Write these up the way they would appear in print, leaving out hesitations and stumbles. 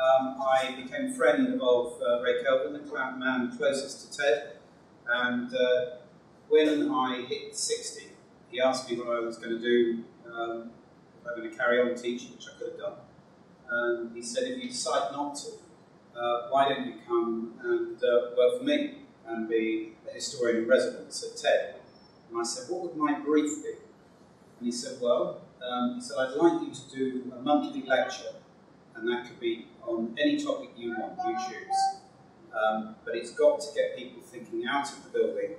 I became a friend of Ray Kelvin, the man closest to Ted, and when I hit 60, he asked me what I was going to do, if I'm going to carry on teaching, which I could have done. And he said, if you decide not to, why don't you come and work for me and be a historian in residence at TED? And I said, what would my brief be? And he said, well, I'd like you to do a monthly lecture, and that could be on any topic you want, you choose. But it's got to get people thinking out of the building.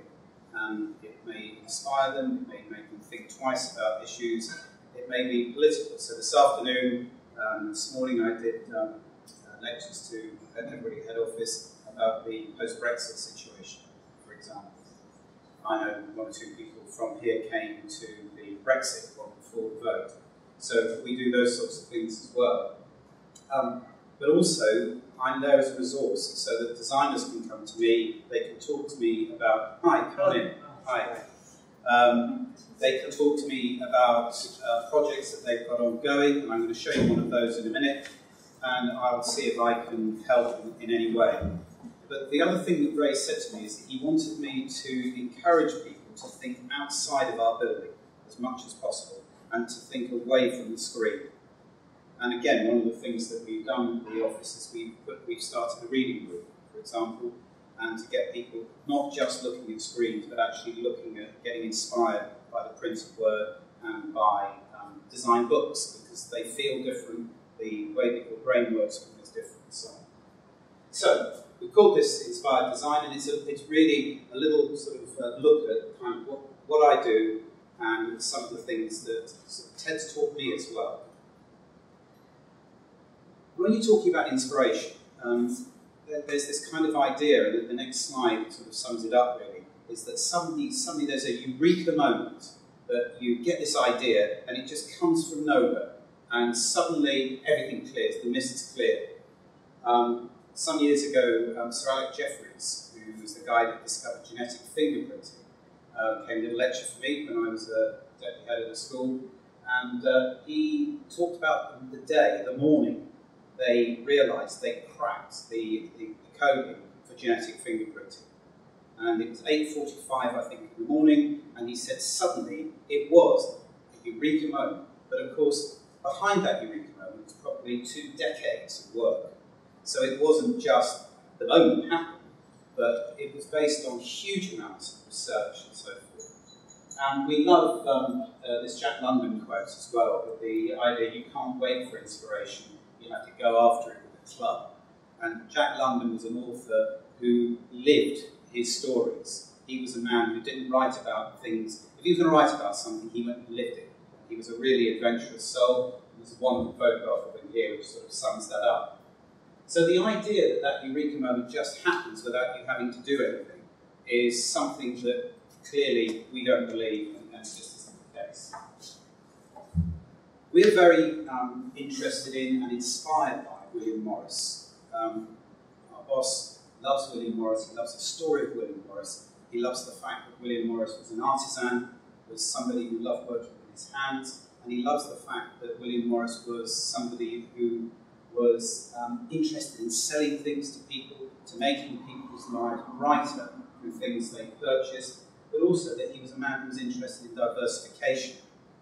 It may inspire them, it may make them think twice about issues, it may be political. So this afternoon, this morning I did lectures to everybody at head office about the post-Brexit situation, for example. I know one or two people from here came to the Brexit one before the vote. So we do those sorts of things as well. But also, I'm there as a resource, so that designers can come to me, they can talk to me about, hi, come on in, hi. They can talk to me about projects that they've got ongoing, and I'm going to show you one of those in a minute, and I'll see if I can help in any way. But the other thing that Ray said to me is that he wanted me to encourage people to think outside of our building as much as possible, and to think away from the screen. And again, one of the things that we've done in the office is we've started a reading group, for example, and to get people not just looking at screens, but actually looking at getting inspired by the printed word and by design books, because they feel different, the way that your brain works is different. So we call this Inspired Design, and it's really a little sort of look at kind of what I do and some of the things that sort of Ted's taught me as well. When you're talking about inspiration, there's this kind of idea, and the next slide sort of sums it up really, is that suddenly there's a eureka moment, that you get this idea and it just comes from nowhere, and suddenly everything clears, the mist is clear. Some years ago, Sir Alec Jeffreys, who was the guy that discovered genetic fingerprinting, came to a lecture for me when I was a deputy head of the school, and he talked about the day, the morning, they realised they cracked the coding for genetic fingerprinting. And it was 8:45, I think, in the morning, and he said suddenly it was a eureka moment. But of course, behind that eureka moment was probably 2 decades of work. So it wasn't just the moment happened, but it was based on huge amounts of research and so forth. And we love this Jack London quote as well, with the idea you can't wait for inspiration. You have to go after it with a club. And Jack London was an author who lived his stories. He was a man who didn't write about things. If he was going to write about something, he went and lived it. He was a really adventurous soul. There's one photograph of him here which sort of sums that up. So the idea that that eureka moment just happens without you having to do anything is something that clearly we don't believe, and that's just isn't the case. We're very interested in and inspired by William Morris. Our boss loves William Morris, he loves the story of William Morris, he loves the fact that William Morris was an artisan, was somebody who loved working with his hands, and he loves the fact that William Morris was somebody who was interested in selling things to people, to making people's lives brighter through things they purchased, but also that he was a man who was interested in diversification.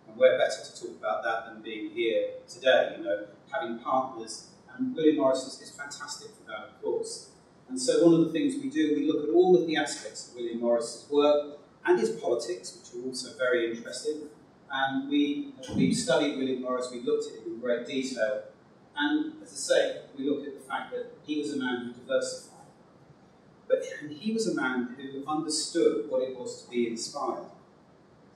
And we're better to talk about that than being here today, you know, having partners. And William Morris is fantastic for that, of course. And so one of the things we do, we look at all of the aspects of William Morris's work and his politics, which are also very interesting. And we've studied William Morris, we've looked at him in great detail. And as I say, we look at the fact that he was a man who diversified. And he was a man who understood what it was to be inspired.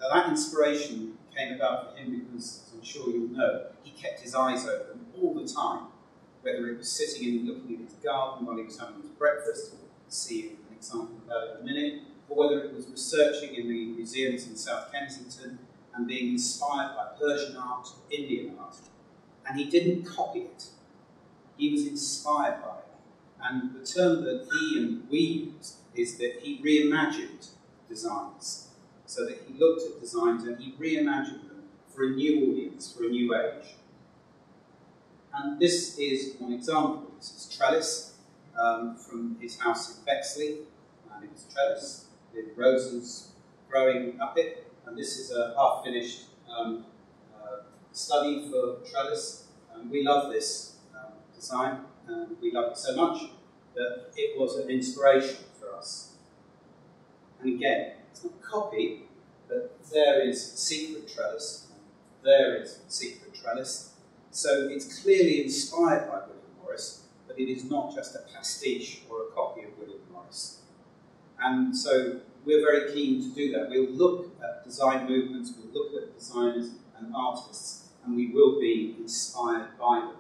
Now that inspiration came about for him because, as I'm sure you'll know, he kept his eyes open all the time, whether it was sitting and looking at his garden while he was having his breakfast, we'll see an example of that in a minute, or whether it was researching in the museums in South Kensington and being inspired by Persian art or Indian art. And he didn't copy it. He was inspired by it. And the term that he and we used is that he reimagined designs. So that he looked at designs and he reimagined them for a new audience, for a new age. And this is an example. This is trellis from his house in Bexley, and it was trellis with roses growing up it. And this is a half-finished study for trellis. We love this design, and we love it so much that it was an inspiration for us. And again, it's not a copy, but there is secret trellis, and there is secret trellis. So it's clearly inspired by William Morris, but it is not just a pastiche or a copy of William Morris. And so we're very keen to do that. We'll look at design movements, we'll look at designers and artists, and we will be inspired by them.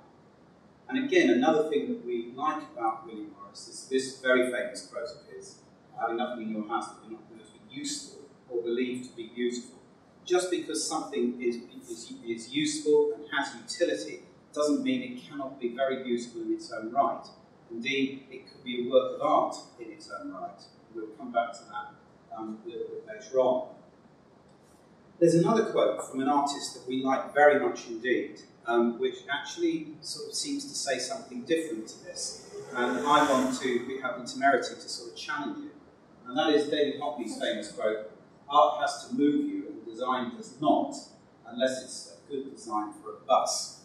And again, another thing that we like about William Morris is this very famous quote of his, having nothing in your house that you're not going to be useful or believed to be useful. Just because something is useful and has utility doesn't mean it cannot be very useful in its own right. Indeed, it could be a work of art in its own right. We'll come back to that a little bit later on. There's another quote from an artist that we like very much indeed, which actually sort of seems to say something different to this. And I want to have the temerity to sort of challenge it. And that is David Hockney's famous quote, "Art has to move you, and design does not, unless it's a good design for a bus."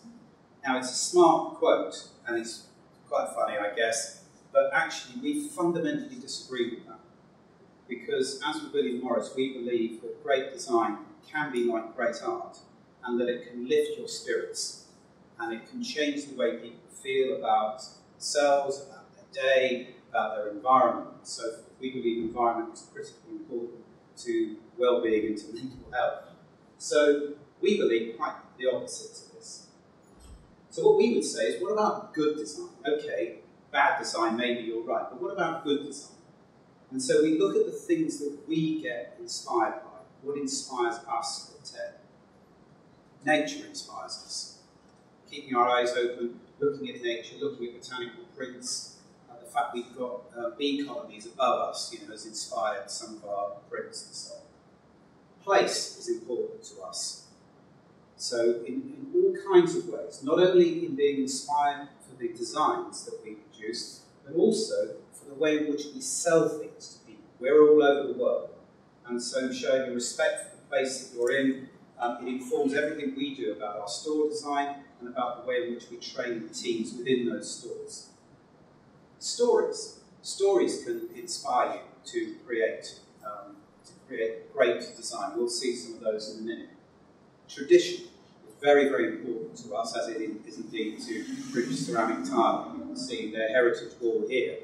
Now, it's a smart quote, and it's quite funny, I guess, but actually we fundamentally disagree with that. Because, as with William Morris, we believe that great design can be like great art, and that it can lift your spirits, and it can change the way people feel about themselves, about their day, about their environment. So we believe environment is critically important to well-being and to mental health. So we believe quite the opposite to this. So what we would say is, what about good design? Okay, bad design, maybe you're right, but what about good design? And so we look at the things that we get inspired by. What inspires us at TED? Nature inspires us. Keeping our eyes open, looking at nature, looking at botanical prints, the fact we've got bee colonies above us, you know, has inspired some of our prints and so on. Place is important to us. So in all kinds of ways, not only in being inspired for the designs that we produce, but also for the way in which we sell things to people. We're all over the world. And so showing a respect for the place that you're in, it informs everything we do about our store design and about the way in which we train the teams within those stores. Stories. Stories can inspire you to create great design. We'll see some of those in a minute. Tradition is very, very important to us, as it is indeed to British Ceramic Tile. You can see their heritage wall here.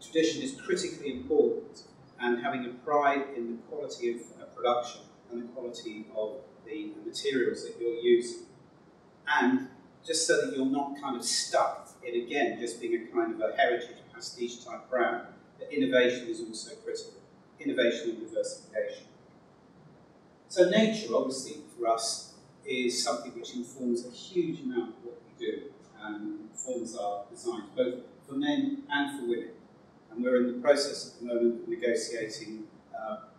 Tradition is critically important, and having a pride in the quality of production and the quality of the materials that you're using. And just so that you're not kind of stuck in, again, just being a kind of a heritage pastiche type brand, that innovation is also critical. Innovation and diversification. So nature, obviously, for us, is something which informs a huge amount of what we do and informs our designs, both for men and for women. And we're in the process at the moment of negotiating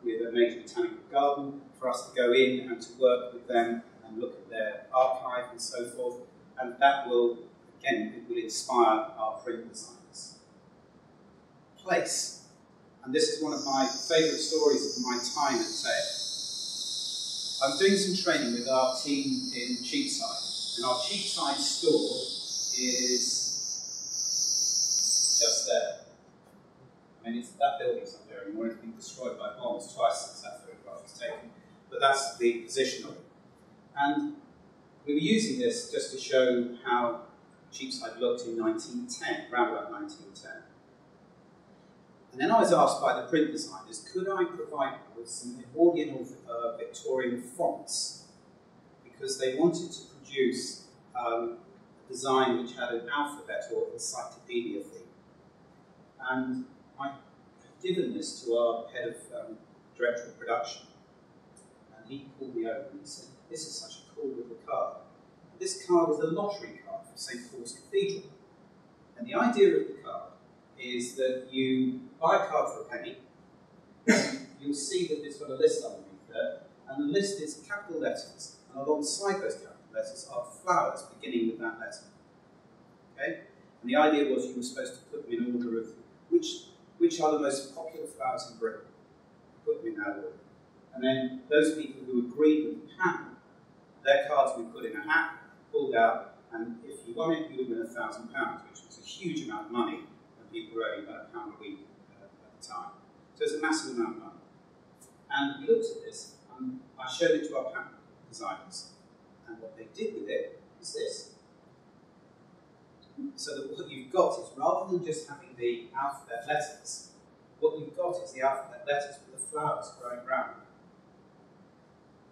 with a major botanical garden for us to go in and to work with them and look at their archive and so forth. And that will, again, it will inspire our print designs. Place. And this is one of my favourite stories of my time at TED. I was doing some training with our team in Cheapside. And our Cheapside store is just there. I mean, it's that building's not there anymore. It's been destroyed by bombs twice since that photograph was taken. But that's the position of it. And we were using this just to show how Cheapside looked in 1910, around about 1910. And then I was asked by the print designers, could I provide with some Edwardian or Victorian fonts? Because they wanted to produce a design which had an alphabet or encyclopedia theme. And I've given this to our head of director of production, and he called me over and he said, "This is such a cool little card." And this card was a lottery card for St Paul's Cathedral. And the idea of the card is that you buy a card for a penny, you'll see that it's got a list underneath there, and the list is capital letters, and alongside those capital letters are flowers beginning with that letter. Okay? And the idea was you were supposed to put them in order of which are the most popular flowers in Britain. Put them in that order. And then those people who agreed with the pattern, their cards would be put in a hat, pulled out, and if you won it, you would win £1,000, which was a huge amount of money, and people were earning about £1 a week at the time. So it's a massive amount of money. And we looked at this, and I showed it to our pattern designers. And what they did with it is this. So that what you've got is, rather than just having the alphabet letters, what you've got is the alphabet letters with the flowers growing round.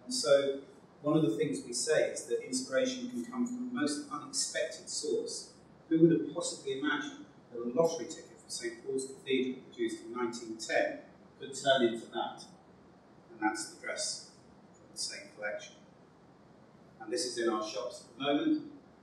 And so, one of the things we say is that inspiration can come from the most unexpected source. Who would have possibly imagined that a lottery ticket for St. Paul's Cathedral, produced in 1910, could turn into that? And that's the dress from the same collection. And this is in our shops at the moment.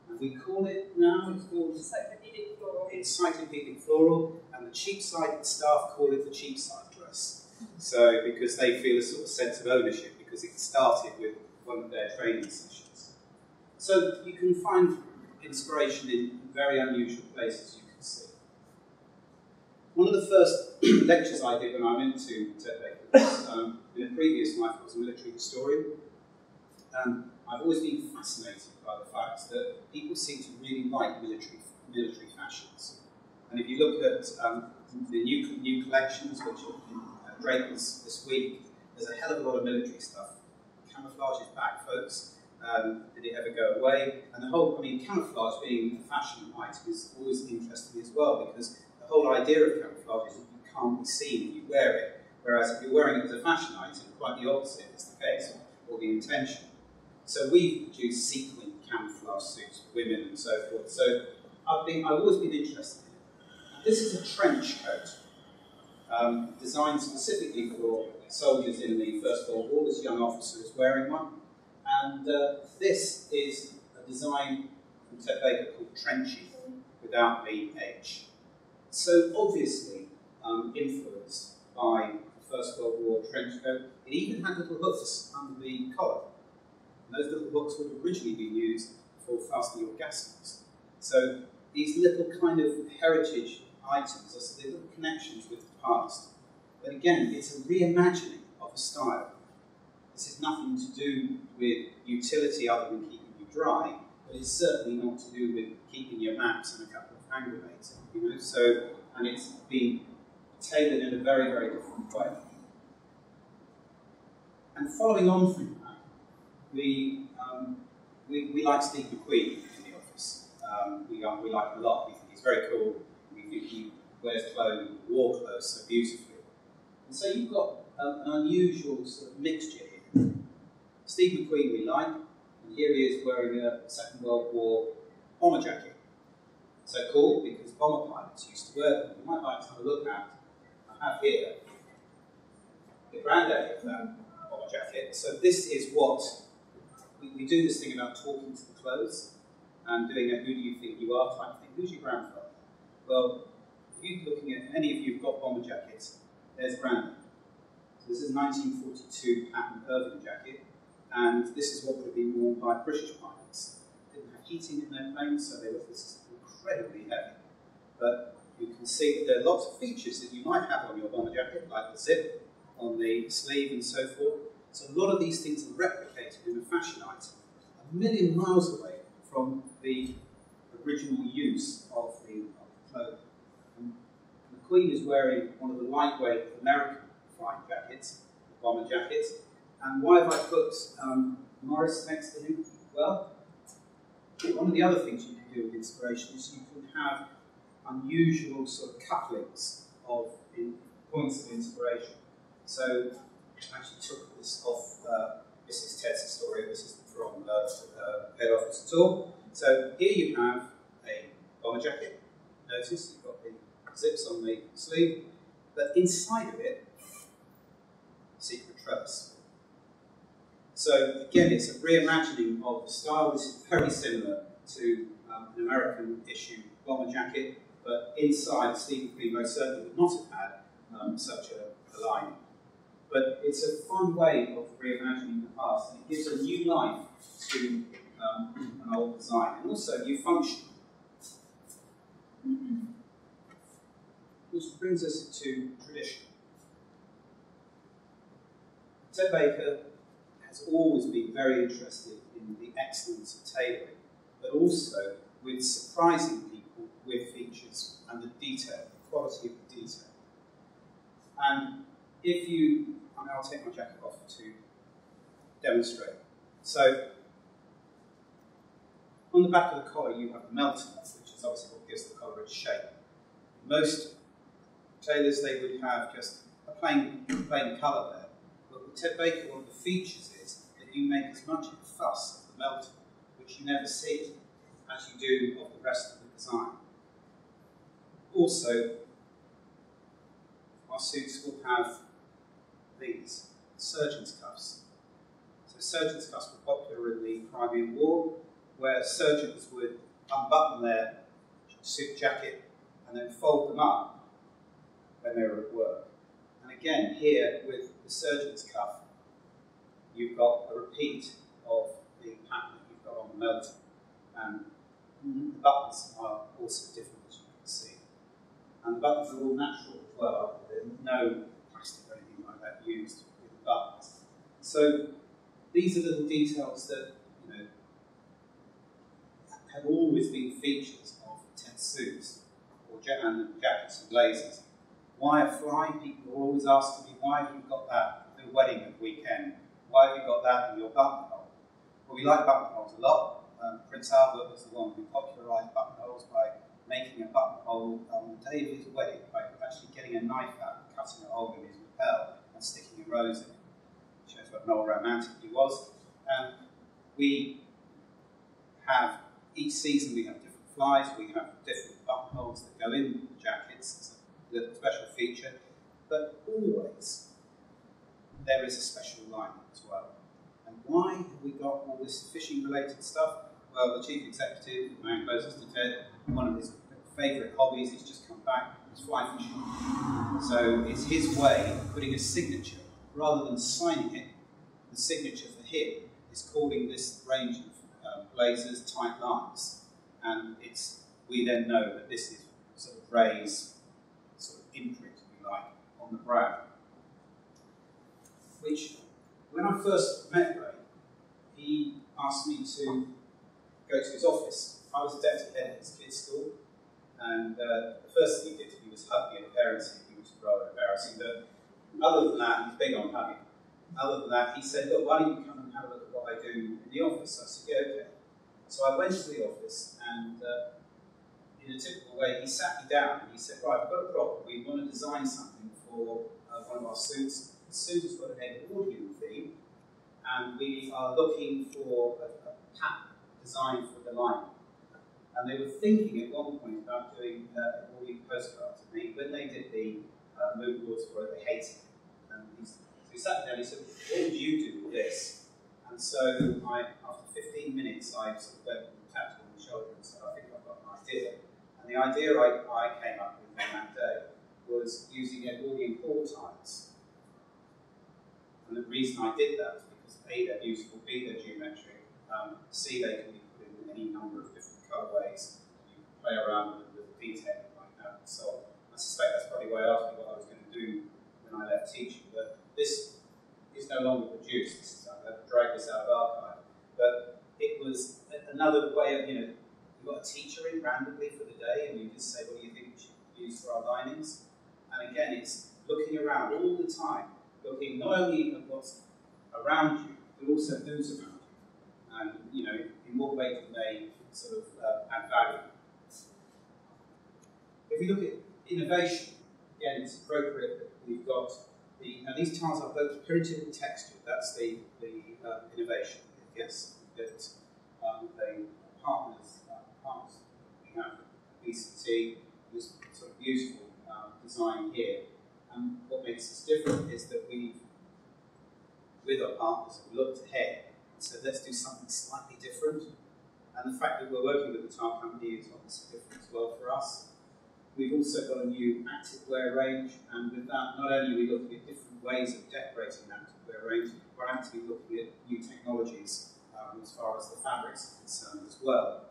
And we call it now, it's called Encyclopedic Floral. Encyclopedic Floral, and the Cheapside staff call it the Cheapside dress. So, because they feel a sort of sense of ownership, because it started with one of their training sessions. So you can find inspiration in very unusual places, you can see. One of the first lectures I did when I went to Ted Baker was, in a previous life, I was a military historian. And I've always been fascinated by the fact that people seem to really like military fashions. And if you look at the new collections, which are in Draper's this week, there's a hell of a lot of military stuff. Camouflage is back, folks. Did it ever go away? And the whole, I mean, camouflage being a fashion item is always interesting as well, because the whole idea of camouflage is that you can't be seen if you wear it. Whereas if you're wearing it as a fashion item, quite the opposite is the case, or the intention. So we produce sequined camouflage suits for women and so forth. So I've always been interested in it. This is a trench coat designed specifically for soldiers in the First World War. This young officer is wearing one. And this is a design from Ted Baker called Trenchy, without the H. So obviously influenced by the First World War trench coat. It even had little hooks under the collar. Those little hooks would originally be used for fastening your gaskets. So these little kind of heritage items are little connections with the past. But again, it's a reimagining of a style. This is nothing to do with utility other than keeping you dry, but it's certainly not to do with keeping your maps and a couple of hand grenades, you know? So, and it's been tailored in a very, very different way. And following on from that, we like Steve McQueen in the office. We like him a lot. We think he's very cool. We think he wears clothes, wore clothes so beautifully. And so you've got an unusual sort of mixture here. Steve McQueen we like, and here he is wearing a Second World War bomber jacket. So cool, because bomber pilots used to wear them. You might like to have a look at. I have here the granddaddy of that bomber jacket. So this is what we do this thing about talking to the clothes and doing a who do you think you are type thing. Who's your grandfather? Well, if you're looking at any of you who've got bomber jackets, there's Brandon. So this is 1942 pattern Irving jacket, and this is what would have been worn by British pilots. They didn't have heating in their planes, so they were this incredibly heavy. But you can see that there are lots of features that you might have on your bomber jacket, like the zip on the sleeve and so forth. So a lot of these things are replicated in a fashion item, a million miles away from the original use of the clothing. And McQueen is wearing one of the lightweight American flying jackets, the bomber jackets. And why have I put Morris next to him? Well, one of the other things you can do with inspiration is you can have unusual sort of couplings of points of inspiration. So I actually took this off Mrs. Ted's story. This is from Head Office Tour. So here you have a bomber jacket. Notice you've got the zips on the sleeve, but inside of it, secret trellis. So again, it's a reimagining of the style. This is very similar to an American issue bomber jacket, but inside, Stephen McQueen most certainly would not have had such a line. But it's a fun way of reimagining the past, and it gives a new life to an old design, and also a new function. Which brings us to tradition. Ted Baker has always been very interested in the excellence of tailoring, but also with surprising people with features and the detail, the quality of the detail. And if you, and I'll take my jacket off to demonstrate. So, on the back of the collar you have melting, which is obviously what gives the collar its shape. Most tailors, they would have just a plain colour there, but with Ted Baker, one of the features is that you make as much of a fuss of the melting, which you never see, as you do of the rest of the design. Also, our suits will have these, surgeon's cuffs. So surgeon's cuffs were popular in the Crimean War, where surgeons would unbutton their suit jacket and then fold them up when they were at work. And again, here with the surgeon's cuff, you've got a repeat of the pattern that you've got on the melting. And the buttons are also different, as you can see. And the buttons are all natural as well. There's no plastic or anything like that used with the buttons. So these are little details that, you know, have always been features of Ted suits or jackets and blazers. Wire fly, people always ask me, why have you got that at the wedding at the weekend? Why have you got that in your buttonhole? Well, we like buttonholes a lot. Prince Albert was the one who popularised buttonholes by making a buttonhole on the day of his wedding by actually getting a knife out and cutting a hole in his lapel and sticking a rose in it. It shows what more romantic he was. We have, each season we have different flies, we have different buttonholes that go in the jackets. It's a little special feature, but always there is a special line as well. And why have we got all this fishing related stuff? Well, the chief executive, Mary Moses, Ted, one of his favourite hobbies, he's just come back, is fly fishing. So it's his way of putting a signature, rather than signing it, the signature for him is calling this range of blazers tight lines. And it's, we then know that this is sort of Ray's sort of imprint, if you like, on the brow. Which, when I first met Ray, he asked me to go to his office. I was a deputy head at his kids' school, and the first thing he did to me was hug me and parents, which was rather embarrassing, but other than that, he's big on hugging. Other than that, he said, look, why don't you come and have a look at what I do in the office? I said, yeah, okay. So I went to the office, and in a typical way, he sat me down, and he said, right, we've got a problem. We want to design something for one of our suits. The suit has got an Edwardian theme, and we are looking for a pattern designed for the line. And they were thinking at one point about doing all the postcards of me, but they did the mood boards for it, they hated it. And so we sat down and he said, what would you do with this? And so I, after 15 minutes, I sort of went and tapped on the shoulder and said, I think I've got an idea. And the idea I came up with on that day was using Edwardian hall tiles. And the reason I did that was because A, they're beautiful, B, they're geometric, C, they can be put in any number of different colourways. You can play around with the detail like that. So I suspect that's probably way after what I was going to do when I left teaching. But this is no longer produced. I'm going to drag this out of archive. But it was another way of, you know, you got a teacher in randomly for the day and you just say, what do you think we should use for our linings? And again, it's looking around all the time, looking not only at what's around you, but also who's around you. And, you know, in what way can they sort of add value? If you look at innovation, again, it's appropriate that we've got the, now these tiles are both printed and textured, that's the innovation, yes, that the partners we have at BCT, this sort of beautiful design here. And what makes us different is that we, with our partners, have looked ahead and said, let's do something slightly different. And the fact that we're working with the tile company is obviously different as well for us. We've also got a new activewear range, and with that, not only are we looking at different ways of decorating an activewear range, we're actually looking at new technologies as far as the fabrics are concerned as well.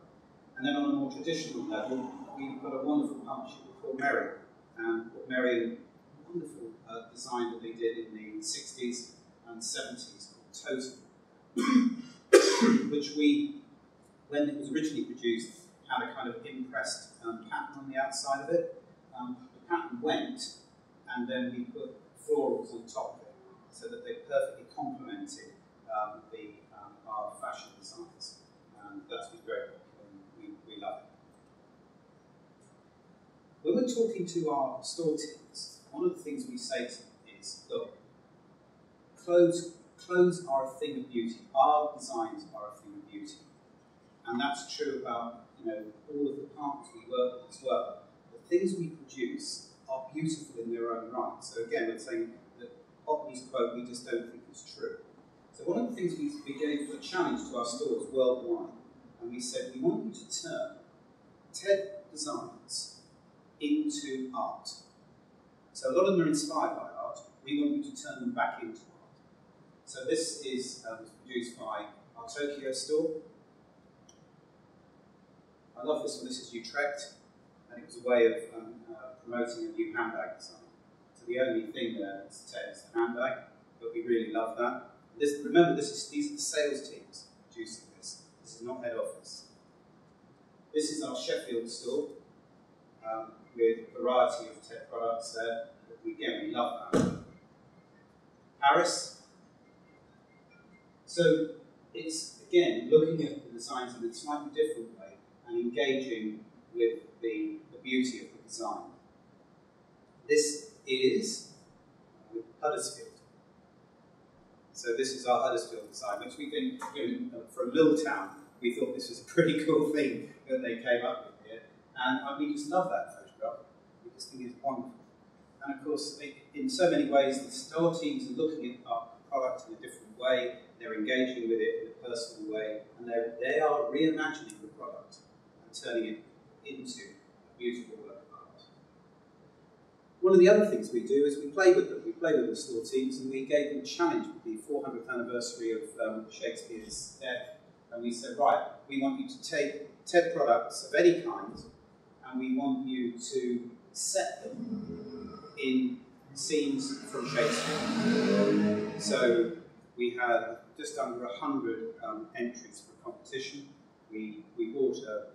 And then on a more traditional level, we've got a wonderful partnership with Mary. Mary, a wonderful design that they did in the 60s and 70s called Totem, which we, when it was originally produced, had a kind of impressed pattern on the outside of it. The pattern went, and then we put florals on top of it, so that they perfectly complemented our fashion designs. That's been very popular, and we love it. When we're talking to our store teams, one of the things we say to them is, look, clothes are a thing of beauty. Our designs are a thing of beauty. And that's true about, all of the partners we work with as well. The things we produce are beautiful in their own right. So again, we're saying that Hockney's quote, we just don't think is true. So one of the things we gave a challenge to our stores worldwide, and we said, we want you to turn TED designs into art. So a lot of them are inspired by art. We want you to turn them back into art. So this is produced by our Tokyo store. I love this one. This is Utrecht, and it was a way of promoting a new handbag design. So the only thing there is the handbag, but we really love that. This, remember, these are the sales teams producing this. This is not head office. This is our Sheffield store with a variety of tech products there. Again, we love that. Paris. So it's, again, looking at the designs in a slightly different way and engaging with the beauty of the design. This is Huddersfield. So this is our Huddersfield design, which we've been doing for a mill town. We thought this was a pretty cool thing that they came up with here. And we just love that photograph. We just think it's wonderful. And of course, in so many ways, the store teams are looking at our product in a different way. They're engaging with it in a personal way. And they are reimagining the product and turning it into a beautiful work of art. One of the other things we do is we play with them. We play with the store teams, and we gave them a challenge with the 400th anniversary of Shakespeare's death. And we said, right, we want you to take TED products of any kind, and we want you to set them in scenes from Shakespeare. So we had just under 100 entries for a competition. We bought a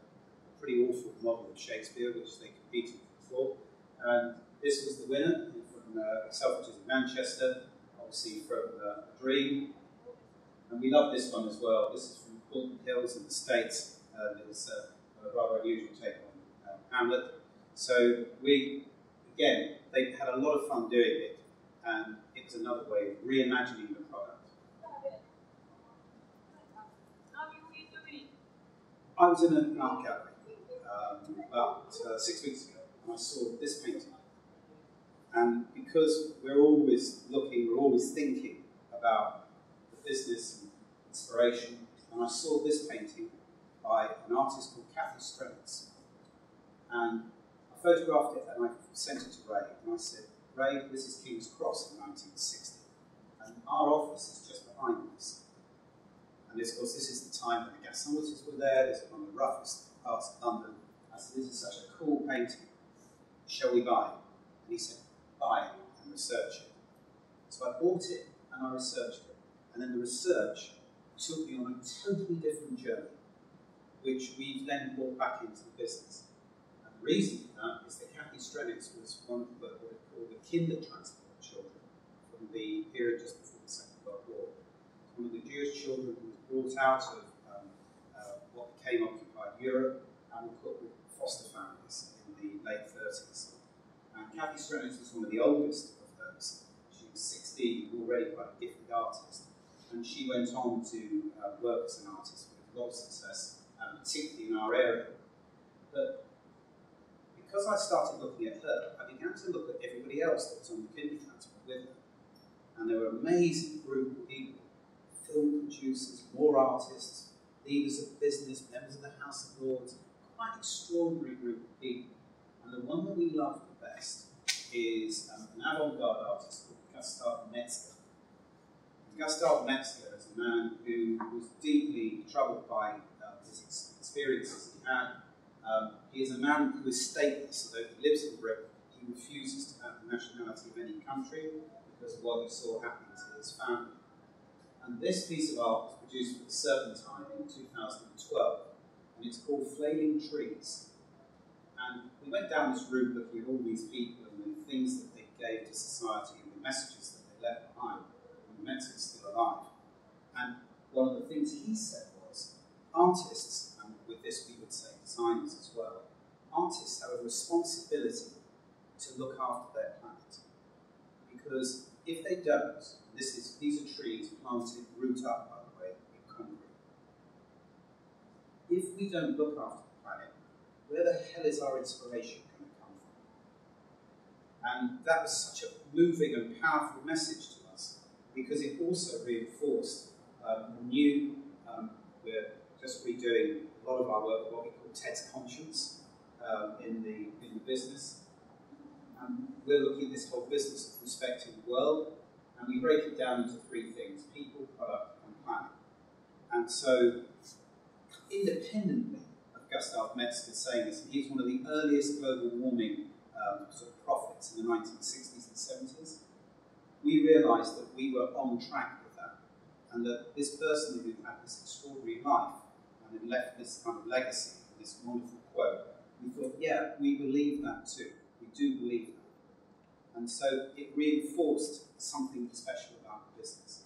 pretty awful novel of Shakespeare, which they competed for. And this was the winner from Selfridges in Manchester, obviously from Dream. And we love this one as well. This is from Fulton Hills in the States. It's a rather unusual take on Hamlet. So we, again, they had a lot of fun doing it, and it was another way of reimagining the product. How are you doing? I was in an art gallery about 6 weeks ago, and I saw this painting. And because we're always looking, we're always thinking about the business and inspiration, and I saw this painting by an artist called Kathy Strenitz. And I photographed it, and I sent it to Ray, and I said, Ray, this is King's Cross in 1960, and our office is just behind us. And of course, this is the time when the gasometers were there. This was one of the roughest parts of London. I said, this is such a cool painting. Shall we buy it? And he said, buy it and research it. So I bought it, and I researched it. And then the research took me on a totally different journey, which we've then brought back into the business. The reason for that is that Kathy Strenitz was one of what we call the kinder transport children from the period just before the Second World War. One of the Jewish children who was brought out of what became occupied Europe and were put with foster families in the late 30s. And Kathy Strenitz was one of the oldest of those. She was 16, already quite a gifted artist. And she went on to work as an artist with a lot of success, particularly in our area. But because I started looking at her, I began to look at everybody else that was on the kinder transport with her. And there were an amazing group of people, film producers, war artists, leaders of business, members of the House of Lords, quite an extraordinary group of people. And the one that we love the best is an avant-garde artist called Gustav Metzger. And Gustav Metzger is a man who was deeply troubled by his experiences he had is a man who is stateless, although he lives in Britain. He refuses to have the nationality of any country because of what he saw happen to his family. And this piece of art was produced for the Serpentine in 2012, and it's called Flaming Trees. And we went down this route looking at all these people and the things that they gave to society and the messages that they left behind, and Metzger's still alive. And one of the things he said was, artists, and with this we would say designers as well, artists have a responsibility to look after their planet. Because if they don't, these are trees planted root up, by the way, in concrete. If we don't look after the planet, where the hell is our inspiration going to come from? And that was such a moving and powerful message to us, because it also reinforced we're just redoing a lot of our work, what we call Ted's Conscience in the business. And we're looking at this whole business of respecting the world, and we break it down into three things: people, product, and planet. And so, independently of Gustav Metzger saying this, he was one of the earliest global warming sort of prophets in the 1960s and 70s. We realised that we were on track with that, and that this person who had this extraordinary life and had left this kind of legacy, this wonderful quote, we thought, yeah, we believe that too. We do believe that. And so it reinforced something special about the business.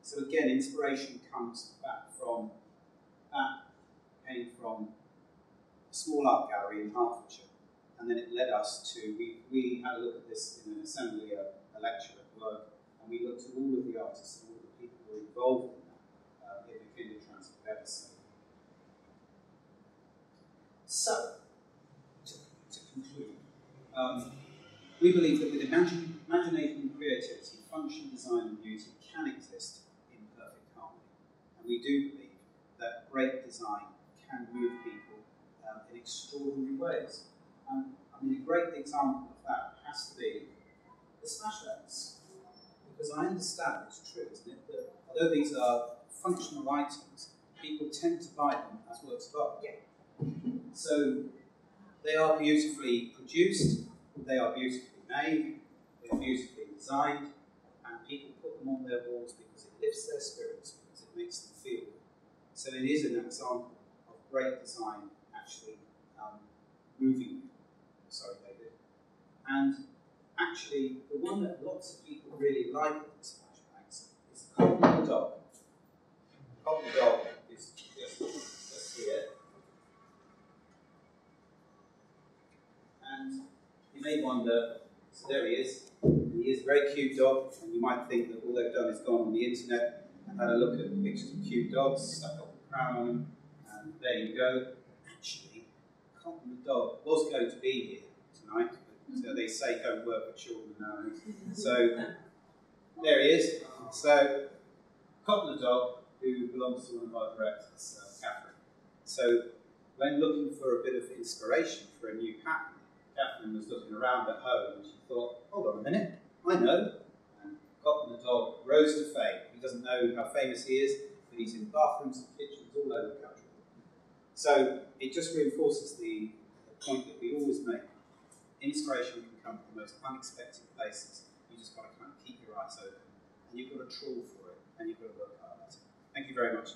So again, inspiration comes back from that, came from a small art gallery in Hertfordshire, and then it led us to, we had a look at this in an assembly, a lecture at work, and we looked at all of the artists and all the people who were involved in that. It became the transfer episode. So, to conclude, we believe that with imagination and creativity, function, design and beauty can exist in perfect harmony. And we do believe that great design can move people in extraordinary ways. I mean, a great example of that has to be the Smashbox. Because I understand it's true, isn't it, that although these are functional items, people tend to buy them as works of art. Yeah. So they are beautifully produced, they are beautifully made, they're beautifully designed, and people put them on their walls because it lifts their spirits, because it makes them feel good. So it is an example of great design actually moving you. Sorry, David. And actually, the one that lots of people really like in the Smashbox is Copper Dog. Copper Dog is just here. And you may wonder, so there he is. He is a very cute dog, and you might think that all they've done is gone on the internet and had a look at pictures of cute dogs, stuck up the crown on them, and there you go. Actually, Cotton the dog was going to be here tonight, but they say don't work with children now. So there he is. So Cotton the dog, who belongs to one of our directors, Catherine. So when looking for a bit of inspiration for a new pattern, Catherine was looking around at home and she thought, hold on a minute, I know. And Cotton the dog rose to fame. He doesn't know how famous he is, but he's in bathrooms and kitchens all over the country. So it just reinforces the point that we always make. Inspiration can come from the most unexpected places. You just got to kind of keep your eyes open. And you've got to trawl for it, and you've got to work hard at it. Thank you very much.